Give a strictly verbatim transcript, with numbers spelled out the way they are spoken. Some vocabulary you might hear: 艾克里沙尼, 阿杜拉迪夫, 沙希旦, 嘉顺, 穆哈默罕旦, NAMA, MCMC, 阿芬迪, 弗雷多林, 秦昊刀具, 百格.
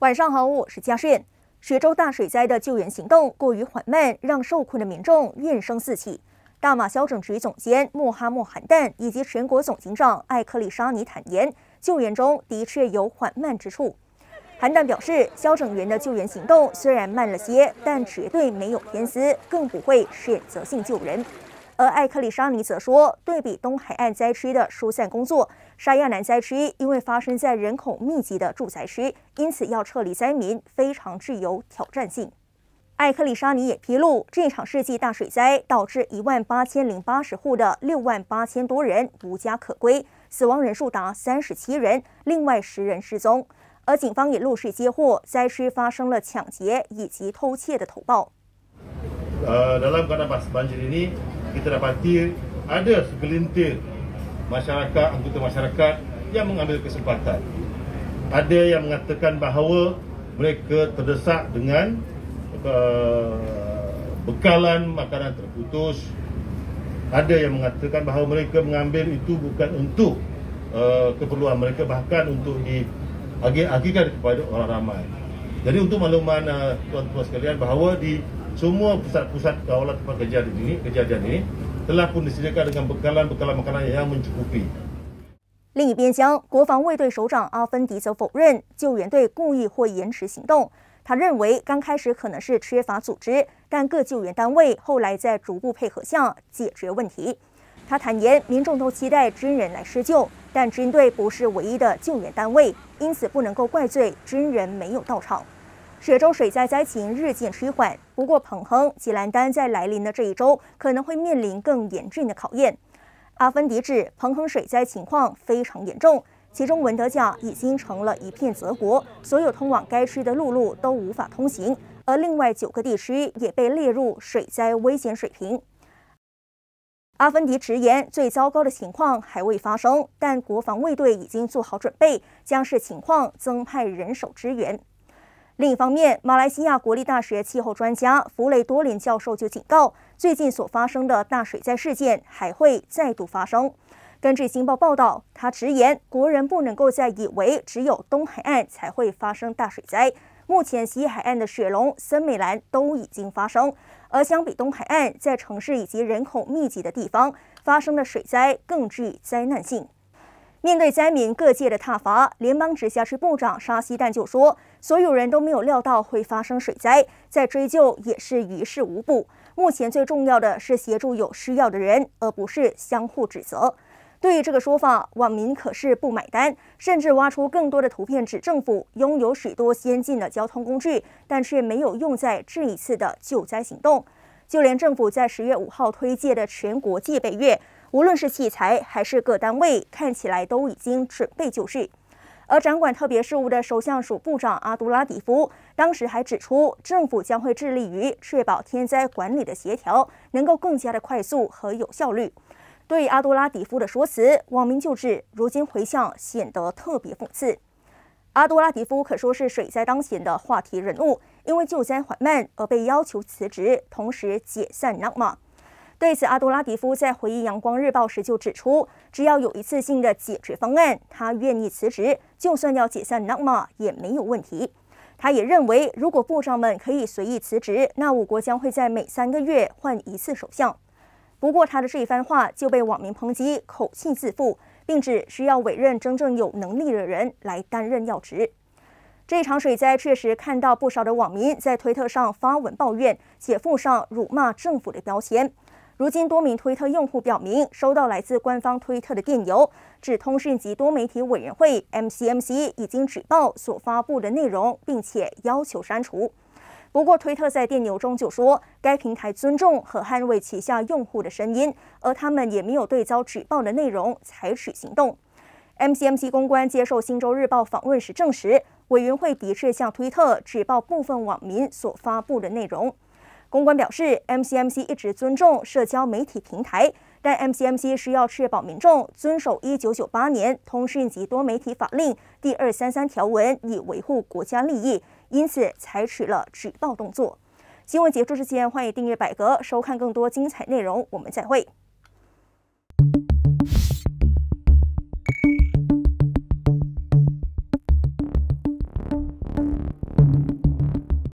晚上好，我是嘉顺。雪州大水灾的救援行动过于缓慢，让受困的民众怨声四起。大马消整局总监穆哈默罕旦以及全国总警长艾克里沙尼坦言，救援中的确有缓慢之处。罕旦表示，消整员的救援行动虽然慢了些，但绝对没有偏私，更不会选择性救人。 而艾克里沙尼则说，对比东海岸灾区的疏散工作，沙亚南灾区因为发生在人口密集的住宅区，因此要撤离灾民非常具有挑战性。艾克里沙尼也披露，这场世纪大水灾导致一万八千零八十户的六万八千多人无家可归，死亡人数达三十七人，另外十人失踪。而警方也陆续接获灾区发生了抢劫以及偷窃的投报。 Dalam keadaan banjir ini kita dapati ada segelintir masyarakat anggota masyarakat yang mengambil kesempatan. Ada yang mengatakan bahawa mereka terdesak dengan bekalan makanan terputus. Ada yang mengatakan bahawa mereka mengambil itu bukan untuk keperluan mereka, bahkan untuk diagih-agihkan kepada orang ramai. Jadi untuk makluman tuan-tuan sekalian bahawa di semua pusat-pusat kawalan tempat kejadian ini, kejadian ini telah pun disediakan dengan bekalan-bekalan makanan yang mencukupi。另一边厢，国防卫队首长阿芬迪则否认救援队故意或延迟行动。他认为，刚开始可能是缺乏组织，但各救援单位后来在逐步配合下解决问题。他坦言，民众都期待军人来施救，但军队不是唯一的救援单位，因此不能够怪罪军人没有到场。 雪州水灾灾情日渐趋缓，不过彭亨、吉兰丹在来临的这一周可能会面临更严峻的考验。阿芬迪指彭亨水灾情况非常严重，其中文德甲已经成了一片泽国，所有通往该区的陆路都无法通行，而另外九个地区也被列入水灾危险水平。阿芬迪直言，最糟糕的情况还未发生，但国防卫队已经做好准备，将视情况增派人手支援。 另一方面，马来西亚国立大学气候专家弗雷多林教授就警告，最近所发生的大水灾事件还会再度发生。根据《星报》报道，他直言，国人不能够再以为只有东海岸才会发生大水灾，目前西海岸的雪隆、森美兰都已经发生，而相比东海岸，在城市以及人口密集的地方发生的水灾更具灾难性。 面对灾民各界的挞伐，联邦直辖区部长沙希旦就说：“所有人都没有料到会发生水灾，再追究也是于事无补。目前最重要的是协助有需要的人，而不是相互指责。”对于这个说法，网民可是不买单，甚至挖出更多的图片指政府拥有许多先进的交通工具，但却没有用在这一次的救灾行动。就连政府在十月五号推介的全国戒备月。 无论是器材还是各单位，看起来都已经准备就绪。而掌管特别事务的首相署部长阿杜拉迪夫当时还指出，政府将会致力于确保天灾管理的协调能够更加的快速和有效率。对于阿杜拉迪夫的说辞，网民就指如今回想显得特别讽刺。阿杜拉迪夫可说是水灾当前的话题人物，因为救灾缓慢而被要求辞职，同时解散纳马。 对此，阿杜拉迪夫在回应《阳光日报》时就指出，只要有一次性的解决方案，他愿意辞职，就算要解散N A M A也没有问题。他也认为，如果部长们可以随意辞职，那我国将会在每三个月换一次首相。不过，他的这一番话就被网民抨击口气自负，并指需要委任真正有能力的人来担任要职。 这场水灾确实看到不少的网民在推特上发文抱怨，且附上辱骂政府的标签。如今，多名推特用户表明收到来自官方推特的电邮，指通讯及多媒体委员会 （M C M C） 已经举报所发布的内容，并且要求删除。不过，推特在电邮中就说，该平台尊重和捍卫旗下用户的声音，而他们也没有对遭举报的内容采取行动。 M C M C 公关接受《星洲日报》访问时证实，委员会的确向推特举报部分网民所发布的内容。公关表示 ，M C M C 一直尊重社交媒体平台，但 M C M C 需要确保民众遵守一九九八年通讯及多媒体法令第二三三条文，以维护国家利益，因此采取了举报动作。新闻结束之前，欢迎订阅百格，收看更多精彩内容。我们再会。